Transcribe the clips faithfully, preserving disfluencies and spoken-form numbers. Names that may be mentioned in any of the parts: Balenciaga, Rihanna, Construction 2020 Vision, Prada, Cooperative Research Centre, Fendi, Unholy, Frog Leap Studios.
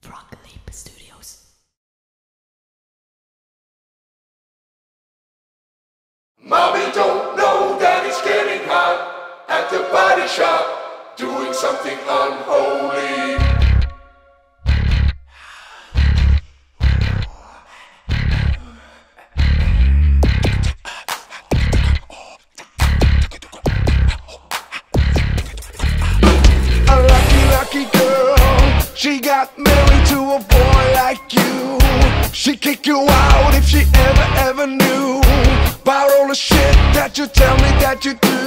Frog Leap Studios. Mommy don't know that it's getting hot at the body shop, doing something unholy. She got married to a boy like you. She'd kick you out if she ever, ever knew about all the shit that you tell me that you do.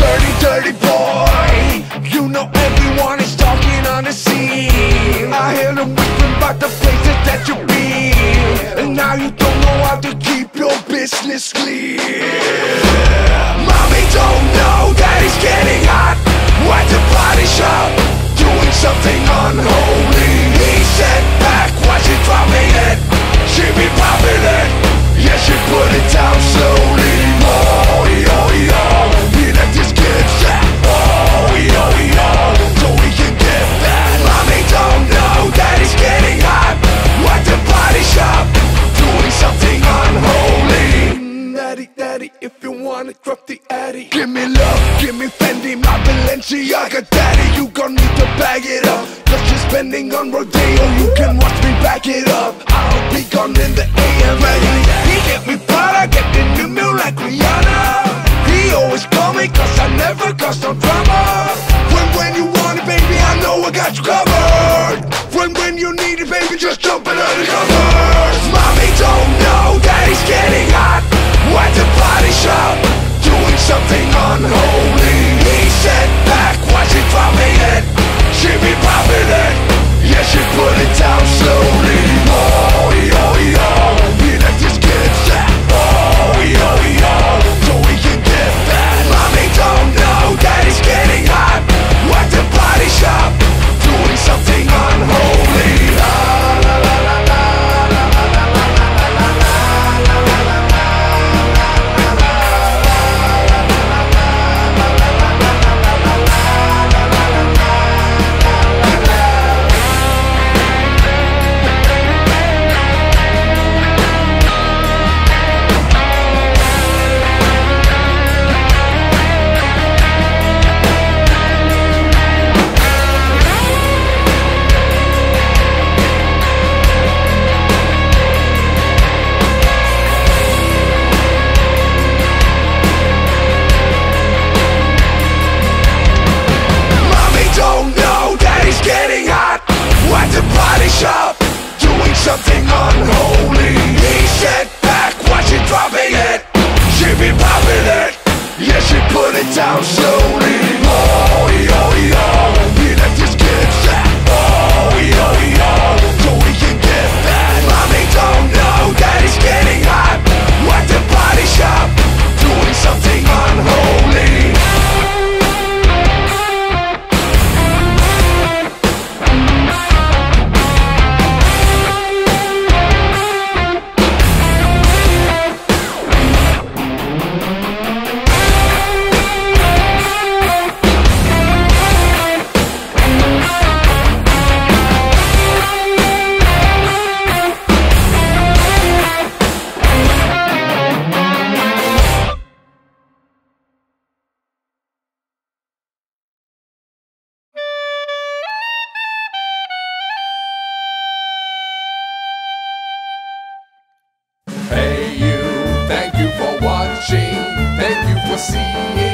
Dirty, dirty boy, you know everyone is talking on the scene. I hear them whispering about the places that you've been, and now you don't know how to keep your business clean. Mommy don't know that it's getting hot at the body shop, doing something unholy. He sat back, watching dropping it. She be popping it. Yeah, she put it down slowly. Oh, yo, yo, he let this kid fat. Oh, yo, yo, so we can get that. Mommy don't know that it's getting hot at the body shop, doing something unholy. Natty, natty, if you wanna drop the addy, give me love, give me Fendi, my Balenciaga daddy. You gon' need to bag it up, cause you're spending on Rodeo. You can watch me back it up, I'll be gone in the A M. He get me Prada, get the new meal like Rihanna. He always call me cause I never cause no drama. When, when you want it, baby, I know I got you covered. When, when you need it, baby, just jump it under the covers. Mommy don't know that it's getting hot at the body shop, doing something unholy. He sat back, watching dropping it. She be popping it. Yeah, she put it down slowly. Oh, yo, yo, he let this kid fat. Oh, yo, yo, so we can get that. Mommy don't know that it's getting hot at the body shop, doing something unholy. La, la, la, la. Hey you, thank you for watching, thank you for seeing.